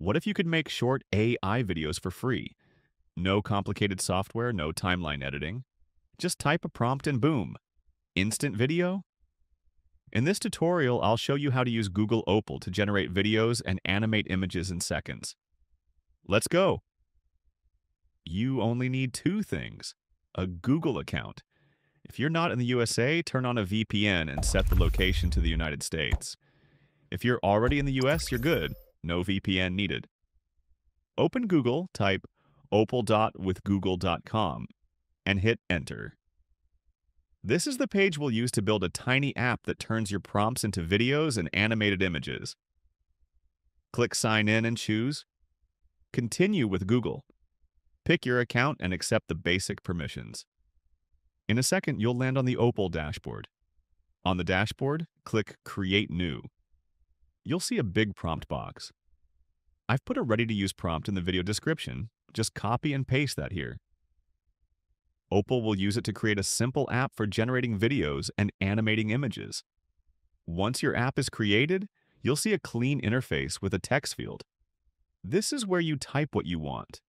What if you could make short AI videos for free? No complicated software, no timeline editing. Just type a prompt and boom, instant video. In this tutorial, I'll show you how to use Google Opal to generate videos and animate images in seconds. Let's go. You only need two things: a Google account. If you're not in the USA, turn on a VPN and set the location to the United States. If you're already in the US, you're good. No VPN needed. Open Google, type opal.withgoogle.com and hit enter. This is the page we'll use to build a tiny app that turns your prompts into videos and animated images. Click Sign In and choose Continue with Google. Pick your account and accept the basic permissions. In a second, you'll land on the Opal dashboard. On the dashboard, click Create New. You'll see a big prompt box. I've put a ready-to-use prompt in the video description. Just copy and paste that here. Opal will use it to create a simple app for generating videos and animating images. Once your app is created, you'll see a clean interface with a text field. This is where you type what you want.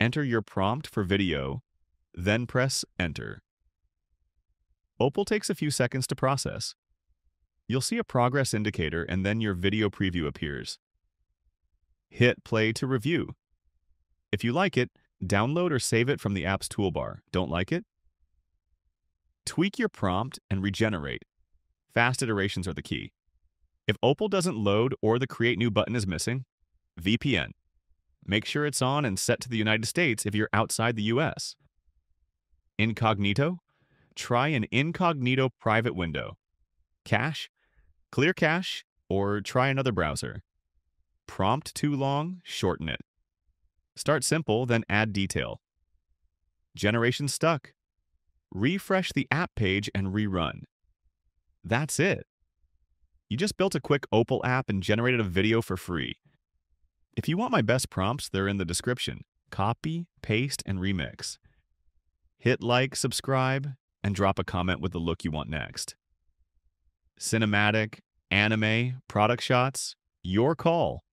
Enter your prompt for video, then press Enter. Opal takes a few seconds to process. You'll see a progress indicator and then your video preview appears. Hit play to review. If you like it, download or save it from the app's toolbar. Don't like it? Tweak your prompt and regenerate. Fast iterations are the key. If Opal doesn't load or the Create New button is missing, VPN. Make sure it's on and set to the United States if you're outside the US. Incognito. Try an incognito private window. Cache. Clear cache or try another browser. Prompt too long, shorten it. Start simple, then add detail. Generation stuck. Refresh the app page and rerun. That's it. You just built a quick Opal app and generated a video for free. If you want my best prompts, they're in the description. Copy, paste, and remix. Hit like, subscribe, and drop a comment with the look you want next. Cinematic, anime, product shots, your call.